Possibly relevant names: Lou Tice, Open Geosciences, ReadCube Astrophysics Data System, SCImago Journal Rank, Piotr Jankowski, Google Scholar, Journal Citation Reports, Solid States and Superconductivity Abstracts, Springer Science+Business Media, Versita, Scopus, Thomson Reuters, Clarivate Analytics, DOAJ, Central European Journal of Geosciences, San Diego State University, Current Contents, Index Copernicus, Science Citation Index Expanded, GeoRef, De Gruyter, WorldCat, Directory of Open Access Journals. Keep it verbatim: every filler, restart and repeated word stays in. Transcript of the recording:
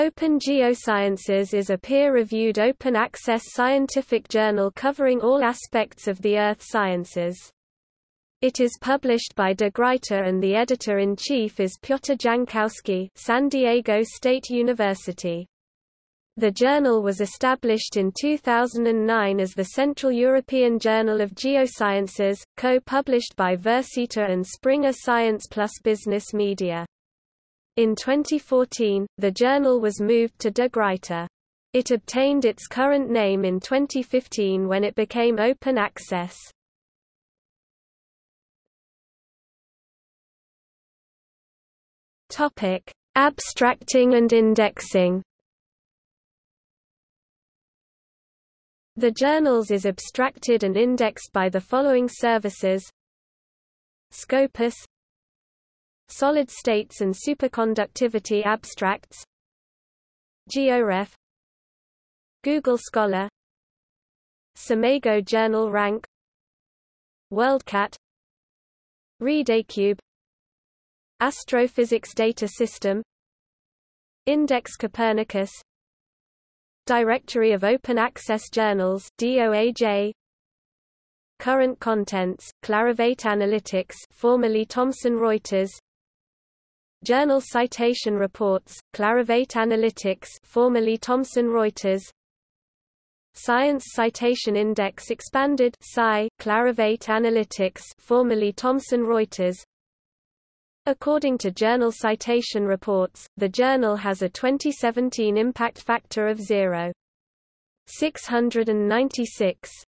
Open Geosciences is a peer-reviewed open-access scientific journal covering all aspects of the earth sciences. It is published by De Gruyter and the editor-in-chief is Piotr Jankowski, San Diego State University. The journal was established in two thousand nine as the Central European Journal of Geosciences, co-published by Versita and Springer Science plus Business Media. In twenty fourteen, the journal was moved to De Gruyter. It obtained its current name in twenty fifteen when it became open access. Topic: Abstracting and indexing. The journals is abstracted and indexed by the following services: Scopus, Solid States and Superconductivity Abstracts, GeoRef, Google Scholar, SCImago Journal Rank, WorldCat, ReadCube Astrophysics Data System, Index Copernicus, Directory of Open Access Journals (D O A J), Current Contents, Clarivate Analytics, formerly Thomson Reuters, Journal Citation Reports, Clarivate Analytics, formerly Thomson Reuters, Science Citation Index Expanded (S C I), Clarivate Analytics, formerly Thomson Reuters. According to Journal Citation Reports, the journal has a twenty seventeen impact factor of zero point six nine six,